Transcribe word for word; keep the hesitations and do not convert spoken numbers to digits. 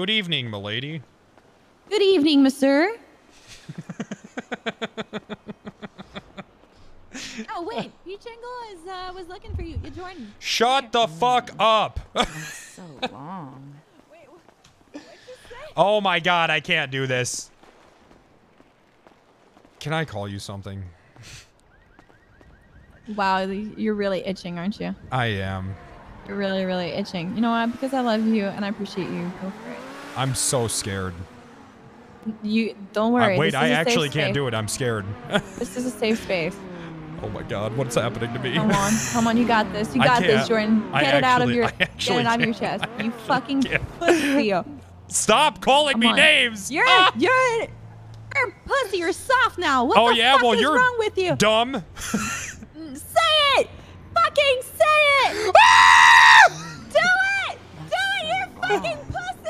Good evening, milady. Good evening, monsieur. Oh wait, Pete Shingle is uh, was looking for you. You joined. Shut the fuck up. So long. Wait, what'd you say? Oh my god, I can't do this. Can I call you something? Wow, you're really itching, aren't you? I am. You're really, really itching. You know what? Because I love you and I appreciate you. Go for it. I'm so scared. You don't worry. Uh, wait, I actually can't do it. I'm scared. This is a safe space. Oh my god, what's happening to me? Come on, come on, you got this. You got this, Jordan. Get I it actually, out of your get it out can't. of your chest. I you fucking pussy. Stop calling come me on. names. You're ah! you're you're pussy, you're soft now. What oh, the yeah? fuck well, is you're wrong with you? Dumb. Say it! Fucking say it! Do it! Do it! You're fucking